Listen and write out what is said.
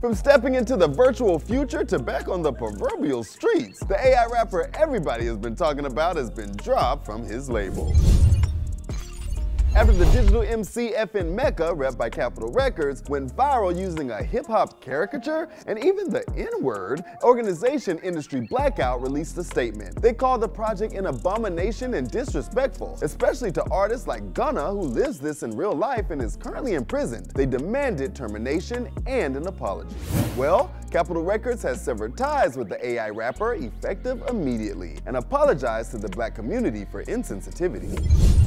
From stepping into the virtual future to back on the proverbial streets, the AI rapper everybody has been talking about has been dropped from his label. After the digital MC FN Meka, repped by Capitol Records, went viral using a hip-hop caricature and even the N-word, organization Industry Blackout released a statement. They called the project an abomination and disrespectful, especially to artists like Gunna, who lives this in real life and is currently imprisoned. They demanded termination and an apology. Well, Capitol Records has severed ties with the AI rapper effective immediately and apologized to the black community for insensitivity.